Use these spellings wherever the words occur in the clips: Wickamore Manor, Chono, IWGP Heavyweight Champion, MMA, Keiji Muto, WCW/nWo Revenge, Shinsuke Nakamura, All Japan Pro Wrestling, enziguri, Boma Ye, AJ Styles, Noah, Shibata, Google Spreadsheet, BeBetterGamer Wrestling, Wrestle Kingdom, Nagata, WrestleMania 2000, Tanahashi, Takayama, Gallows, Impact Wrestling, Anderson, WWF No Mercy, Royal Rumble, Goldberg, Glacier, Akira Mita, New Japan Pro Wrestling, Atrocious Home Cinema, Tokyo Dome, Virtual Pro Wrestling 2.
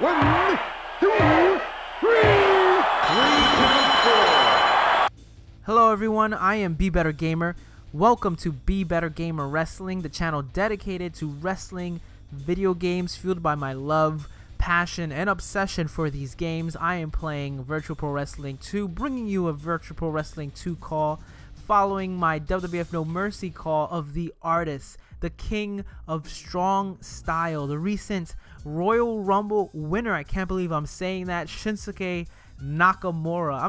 1, 2, 3, 3, 4. Hello everyone, I am BeBetterGamer. Welcome to BeBetterGamer Wrestling, the channel dedicated to wrestling video games, fueled by my love, passion, and obsession for these games. I am playing Virtual Pro Wrestling 2, bringing you a Virtual Pro Wrestling 2 call following my WWF No Mercy call of the artist, the king of strong style, the recent Royal Rumble winner. I can't believe I'm saying that, Shinsuke Nakamura.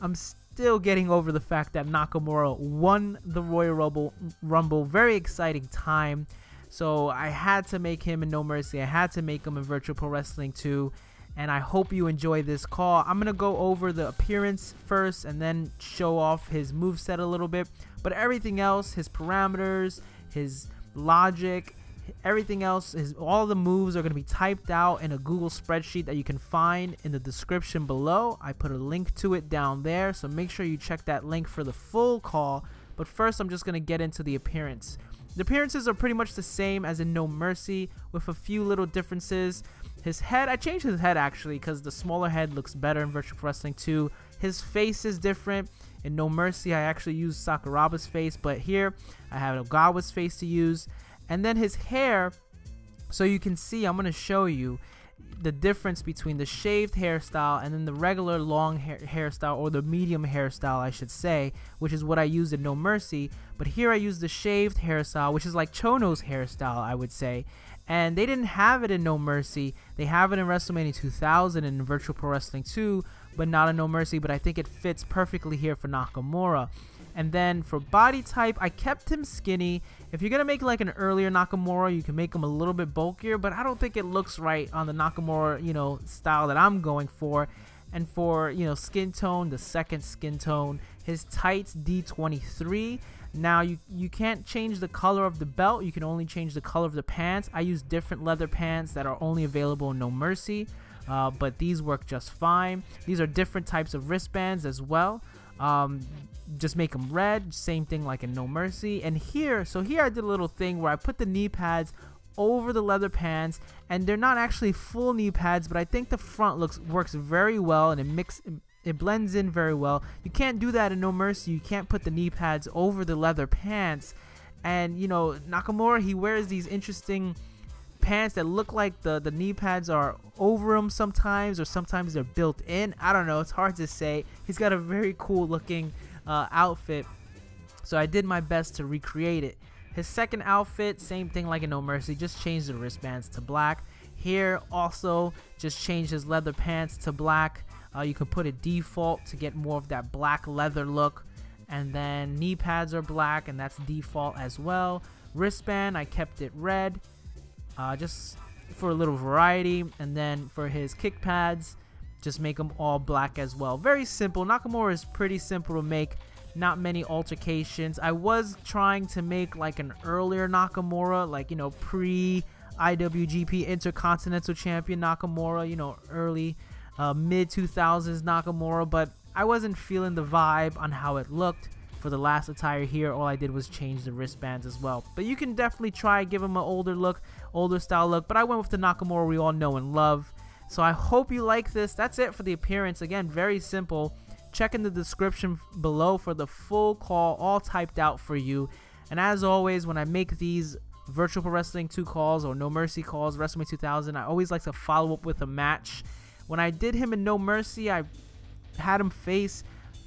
I'm still getting over the fact that Nakamura won the Royal Rumble. Very exciting time. So I had to make him in No Mercy. I had to make him in Virtual Pro Wrestling 2. And I hope you enjoy this call. I'm going to go over the appearance first and then show off his moveset a little bit. But everything else, his parameters, his logic, everything else, all the moves are going to be typed out in a Google spreadsheet that you can find in the description below. I put a link to it down there, so make sure you check that link for the full call. But first, I'm just going to get into the appearance. The appearances are pretty much the same as in No Mercy, with a few little differences. His head, I changed his head actually because the smaller head looks better in Virtual Pro Wrestling 2. His face is different. In No Mercy, I actually used Sakuraba's face, but here I have Ogawa's face to use. And then his hair, so you can see, I'm going to show you the difference between the shaved hairstyle and then the regular long hairstyle, or the medium hairstyle I should say, which is what I used in No Mercy. But here I used the shaved hairstyle, which is like Chono's hairstyle, I would say. And they didn't have it in No Mercy. They have it in WrestleMania 2000 and in Virtual Pro Wrestling 2, but not in No Mercy. But I think it fits perfectly here for Nakamura. And then for body type, I kept him skinny. If you're going to make like an earlier Nakamura, you can make him a little bit bulkier, but I don't think it looks right on the Nakamura, you know, style that I'm going for. And for, you know, skin tone, the second skin tone, his tights D23. Now you can't change the color of the belt, you can only change the color of the pants. I use different leather pants that are only available in No Mercy, but these work just fine. These are different types of wristbands as well. Just make them red, same thing like in No Mercy. And here, so here I did a little thing where I put the knee pads over the leather pants, and they're not actually full knee pads, but I think the front works very well, and it blends in very well. You can't do that in No Mercy. You can't put the knee pads over the leather pants. And you know, Nakamura, he wears these interesting pants that look like the knee pads are over him sometimes, or sometimes they're built in. I don't know, it's hard to say. He's got a very cool looking outfit, so I did my best to recreate it. His second outfit, same thing like in No Mercy, just change the wristbands to black. Here also just change his leather pants to black. You can put a default to get more of that black leather look. And then knee pads are black, and that's default as well. Wristband, I kept it red, just for a little variety. And then for his kick pads, just make them all black as well. Very simple. Nakamura is pretty simple to make. Not many alterations. I was trying to make like an earlier Nakamura, like, you know, pre-IWGP Intercontinental Champion Nakamura, you know, early mid-2000s Nakamura, but I wasn't feeling the vibe on how it looked. For the last attire here, all I did was change the wristbands as well. But you can definitely try give him an older look, older style look, but I went with the Nakamura we all know and love. So I hope you like this. That's it for the appearance. Again, very simple. Check in the description below for the full call, all typed out for you. And as always, when I make these Virtual Pro Wrestling 2 calls or No Mercy calls, WrestleMania 2000, I always like to follow up with a match. When I did him in No Mercy, I had him face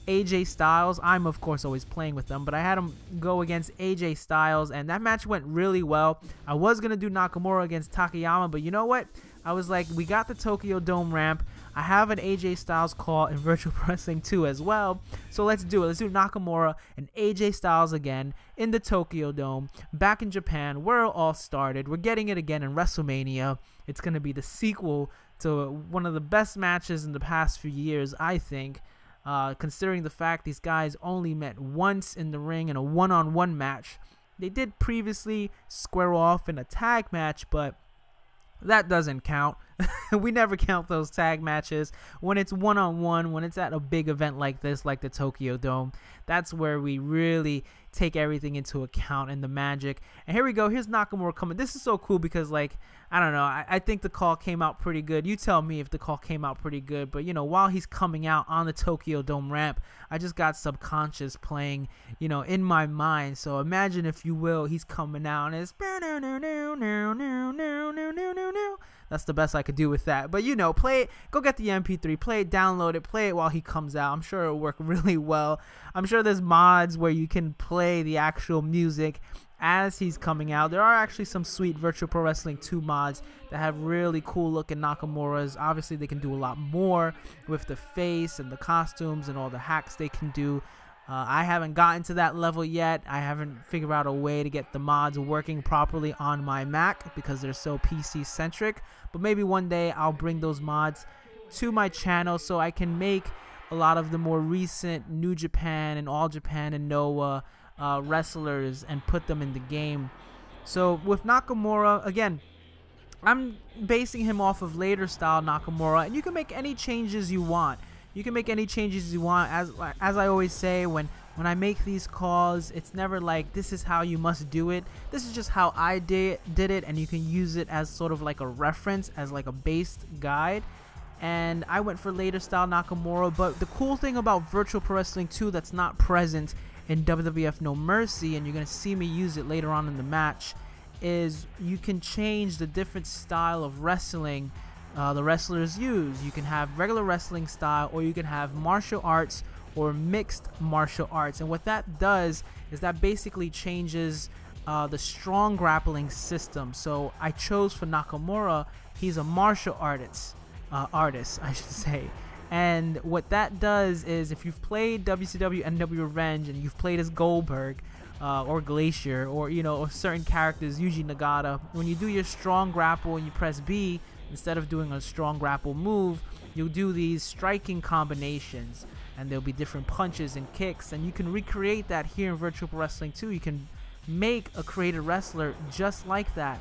AJ Styles. I'm, of course, always playing with them, but I had him go against AJ Styles, and that match went really well. I was going to do Nakamura against Takayama, but you know what? I was like, we got the Tokyo Dome ramp. I have an AJ Styles call in Virtual Pro Wrestling 2 as well, so let's do it. Let's do Nakamura and AJ Styles again in the Tokyo Dome, back in Japan, where it all started. We're getting it again in WrestleMania. It's going to be the sequel to one of the best matches in the past few years, I think, considering the fact these guys only met once in the ring in a one-on-one match. They did previously square off in a tag match, but that doesn't count. We never count those tag matches. When it's one-on-one, when it's at a big event like this, like the Tokyo Dome, that's where we really take everything into account and the magic. And here we go. Here's Nakamura coming. This is so cool because, like, I don't know. I think the call came out pretty good. You tell me if the call came out pretty good. But, you know, while he's coming out on the Tokyo Dome ramp, I just got Subconscious playing, you know, in my mind. So imagine, if you will, he's coming out and it's... That's the best I could do with that. But, you know, play it. Go get the MP3. Play it. Download it. Play it while he comes out. I'm sure it'll work really well. I'm sure there's mods where you can play the actual music as he's coming out. There are actually some sweet Virtual Pro Wrestling 2 mods that have really cool looking Nakamuras. Obviously, they can do a lot more with the face and the costumes and all the hacks they can do. I haven't gotten to that level yet. I haven't figured out a way to get the mods working properly on my Mac because they're so PC centric. But maybe one day I'll bring those mods to my channel so I can make a lot of the more recent New Japan and All Japan and Noah wrestlers and put them in the game. So with Nakamura, again, I'm basing him off of later style Nakamura, and you can make any changes you want. You can make any changes you want. As I always say, when I make these calls, it's never like, this is how you must do it. This is just how I did it, and you can use it as sort of like a reference, as like a based guide. And I went for later style Nakamura, but the cool thing about Virtual Pro Wrestling 2 that's not present in WWF No Mercy, and you're going to see me use it later on in the match, is you can change the different style of wrestling the wrestlers use. You can have regular wrestling style, or you can have martial arts or mixed martial arts. And what that does is that basically changes the strong grappling system. So I chose for Nakamura, he's a martial artist, I should say. And what that does is, if you've played WCW/nWo Revenge and you've played as Goldberg or Glacier, or, you know, or certain characters, usually Nagata, when you do your strong grapple and you press B, instead of doing a strong grapple move, you'll do these striking combinations, and there'll be different punches and kicks, and you can recreate that here in Virtual Pro Wrestling 2. You can make a created wrestler just like that.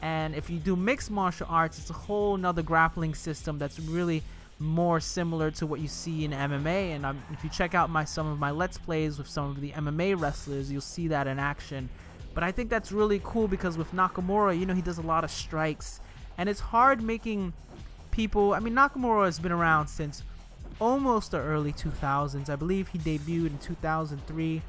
And if you do mixed martial arts, it's a whole nother grappling system that's really more similar to what you see in MMA. And if you check out some of my Let's Plays with some of the MMA wrestlers, you'll see that in action. But I think that's really cool because with Nakamura, you know, he does a lot of strikes. And it's hard making people... I mean, Nakamura has been around since almost the early 2000s. I believe he debuted in 2003.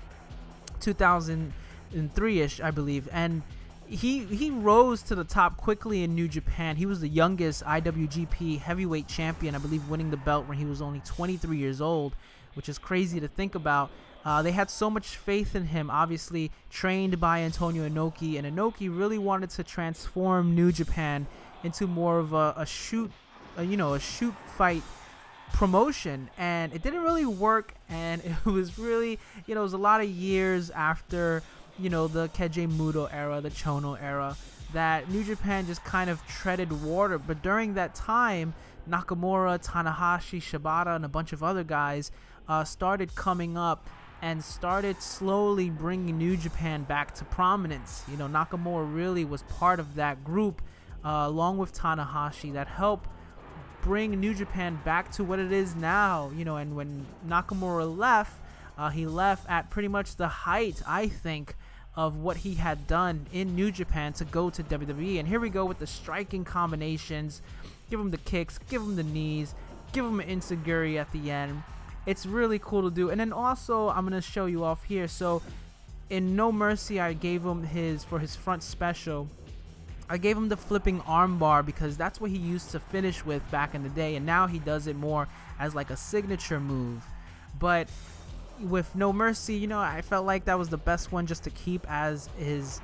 2003-ish, I believe. And he rose to the top quickly in New Japan. He was the youngest IWGP Heavyweight Champion, I believe, winning the belt when he was only 23 years old, which is crazy to think about. They had so much faith in him, obviously trained by Antonio Inoki. And Inoki really wanted to transform New Japan into more of a shoot fight promotion, and it didn't really work. And it was really, you know, it was a lot of years after, you know, the Keiji Muto era, the Chono era, that New Japan just kind of treaded water. But during that time, Nakamura, Tanahashi, Shibata, and a bunch of other guys started coming up and started slowly bringing New Japan back to prominence. You know, Nakamura really was part of that group, along with Tanahashi, that helped bring New Japan back to what it is now, you know. And when Nakamura left, he left at pretty much the height, I think, of what he had done in New Japan to go to WWE. And here we go with the striking combinations. Give him the kicks, give him the knees, give him an enziguri at the end. It's really cool to do. And then also, I'm going to show you off here. So in No Mercy, I gave him for his front special, I gave him the flipping armbar because that's what he used to finish with back in the day, and now he does it more as like a signature move. But with No Mercy, you know, I felt like that was the best one just to keep as his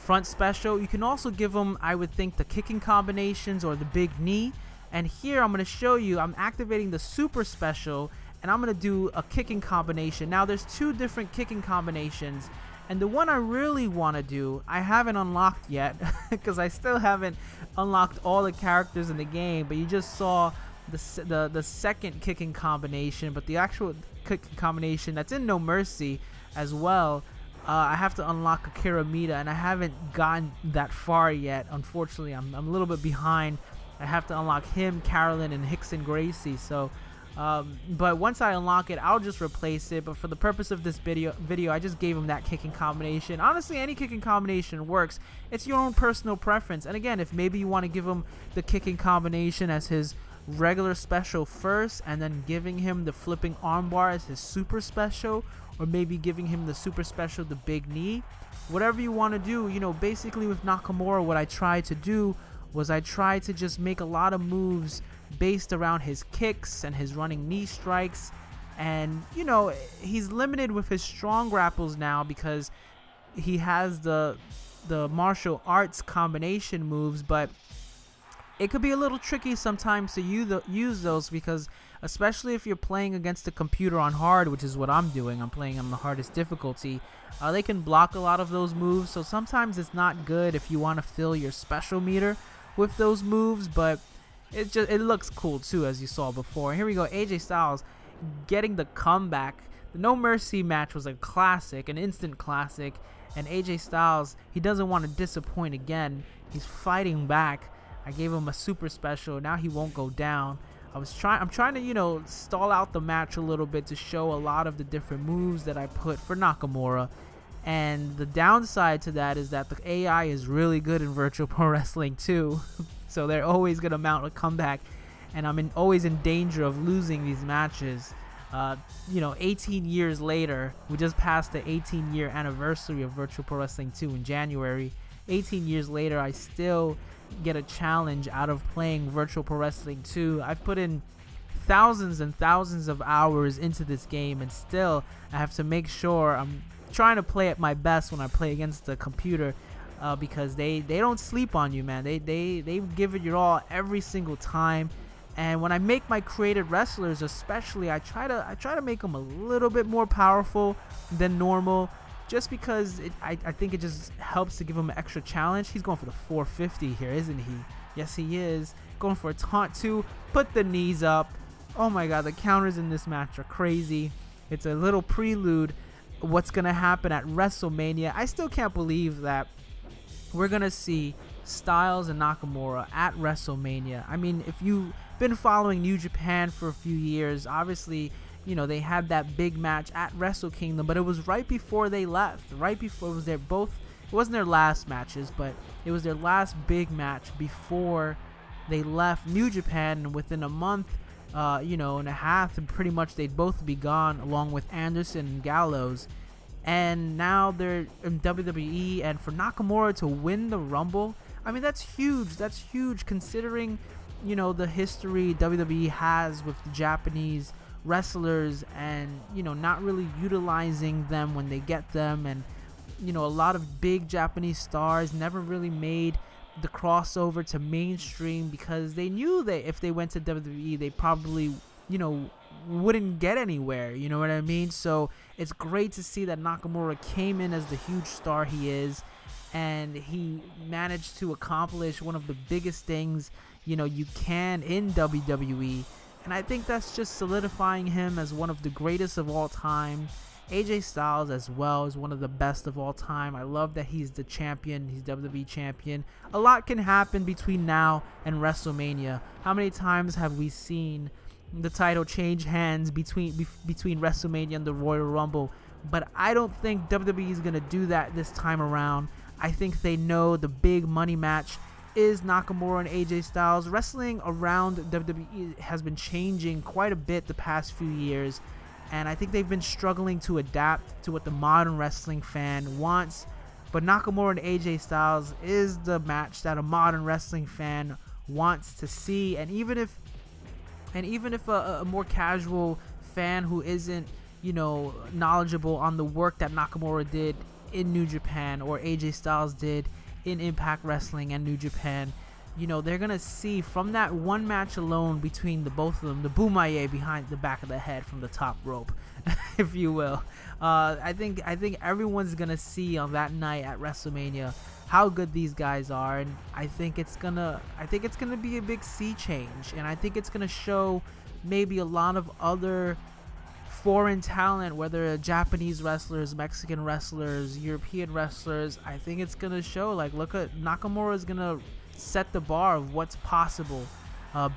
front special. You can also give him, I would think, the kicking combinations or the big knee. And here I'm going to show you, I'm activating the super special, and I'm going to do a kicking combination. Now there's two different kicking combinations, and the one I really want to do, I haven't unlocked yet because I still haven't unlocked all the characters in the game. But you just saw the second kicking combination, but the actual kicking combination that's in No Mercy as well, I have to unlock Akira Mita, and I haven't gotten that far yet. Unfortunately, I'm a little bit behind I have to unlock him, Carolyn, and Hickson Gracie. So, but once I unlock it, I'll just replace it. But for the purpose of this video, I just gave him that kicking combination. Honestly, any kicking combination works. It's your own personal preference. And again, if maybe you want to give him the kicking combination as his regular special first, and then giving him the flipping armbar as his super special, or maybe giving him the super special, the big knee, whatever you want to do. You know, basically with Nakamura, what I tried to do was I tried to just make a lot of moves based around his kicks and his running knee strikes. And you know, he's limited with his strong grapples now because he has the martial arts combination moves, but it could be a little tricky sometimes to use those, because especially if you're playing against the computer on hard, which is what I'm doing, I'm playing on the hardest difficulty, they can block a lot of those moves. So sometimes it's not good if you want to fill your special meter with those moves, but it just, it looks cool too, as you saw before. Here we go, AJ Styles getting the comeback. The No Mercy match was a classic, an instant classic, and AJ Styles, he doesn't want to disappoint again. He's fighting back. I gave him a super special. Now he won't go down. I'm trying to, you know, stall out the match a little bit to show a lot of the different moves that I put for Nakamura. And the downside to that is that the AI is really good in Virtual Pro Wrestling 2. So they're always going to mount a comeback. And I'm always in danger of losing these matches. You know, 18 years later, we just passed the 18-year anniversary of Virtual Pro Wrestling 2 in January. 18 years later, I still get a challenge out of playing Virtual Pro Wrestling 2. I've put in thousands and thousands of hours into this game, and still I have to make sure I'm trying to play at my best when I play against the computer, because they don't sleep on you, man. They give it your all every single time. And when I make my created wrestlers, especially, I try to make them a little bit more powerful than normal, just because I think it just helps to give him an extra challenge. He's going for the 450 here, isn't he? Yes, he is. Going for a taunt too. Put the knees up. Oh my God, the counters in this match are crazy. It's a little prelude of what's going to happen at WrestleMania. I still can't believe that we're going to see Styles and Nakamura at WrestleMania. I mean, if you've been following New Japan for a few years, obviously, you know, they had that big match at Wrestle Kingdom, but it was right before they left. Right before, it was their both, it wasn't their last matches, but it was their last big match before they left New Japan. And within a month, you know, and a half, and pretty much they'd both be gone, along with Anderson and Gallows. And now they're in WWE, and for Nakamura to win the Rumble, I mean, that's huge. That's huge, considering, you know, the history WWE has with the Japanese wrestlers, and you know, not really utilizing them when they get them. And you know, a lot of big Japanese stars never really made the crossover to mainstream because they knew that if they went to WWE, they probably, you know, wouldn't get anywhere, you know what I mean? So it's great to see that Nakamura came in as the huge star he is, and he managed to accomplish one of the biggest things, you know, you can in WWE. And I think that's just solidifying him as one of the greatest of all time. AJ Styles as well is one of the best of all time. I love that he's the champion. He's WWE champion. A lot can happen between now and WrestleMania. How many times have we seen the title change hands between WrestleMania and the Royal Rumble? But I don't think WWE is going to do that this time around. I think they know the big money match is Nakamura and AJ Styles. Wrestling around WWE has been changing quite a bit the past few years, and I think they've been struggling to adapt to what the modern wrestling fan wants. But Nakamura and AJ Styles is the match that a modern wrestling fan wants to see. And even if a more casual fan who isn't, you know, knowledgeable on the work that Nakamura did in New Japan or AJ Styles did in Impact Wrestling and New Japan, you know, they're gonna see from that one match alone between the both of them, the Boma Ye behind the back of the head from the top rope, if you will. I think everyone's gonna see on that night at WrestleMania how good these guys are, and I think it's gonna be a big sea change, and I think it's gonna show maybe a lot of other foreign talent, whether Japanese wrestlers, Mexican wrestlers, European wrestlers. I think it's gonna show, like, look at Nakamura is gonna set the bar of what's possible,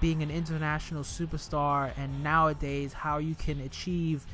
being an international superstar, and nowadays how you can achieve,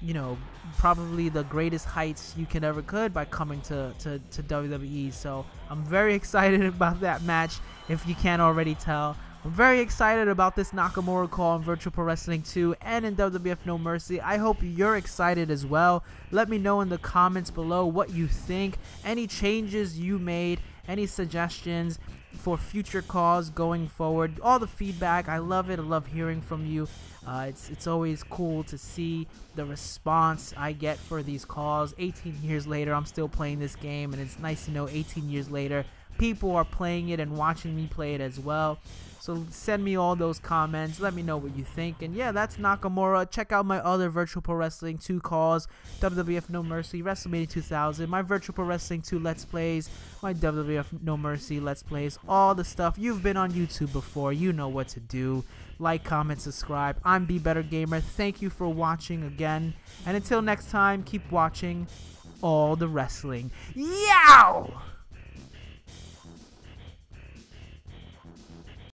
you know, probably the greatest heights you can ever could by coming to WWE. So I'm very excited about that match, if you can't already tell. I'm very excited about this Nakamura call in Virtual Pro Wrestling 2 and in WWF No Mercy. I hope you're excited as well. Let me know in the comments below what you think, any changes you made, any suggestions for future calls going forward, all the feedback. I love it. I love hearing from you. It's always cool to see the response I get for these calls. 18 years later, I'm still playing this game, and it's nice to know 18 years later, people are playing it and watching me play it as well. So send me all those comments. Let me know what you think. And yeah, that's Nakamura. Check out my other Virtual Pro Wrestling 2 calls, WWF No Mercy, WrestleMania 2000, my Virtual Pro Wrestling 2 Let's Plays, my WWF No Mercy Let's Plays, all the stuff. You've been on YouTube before. You know what to do. Like, comment, subscribe. I'm BeBetterGamer. Thank you for watching again. And until next time, keep watching all the wrestling. Yow!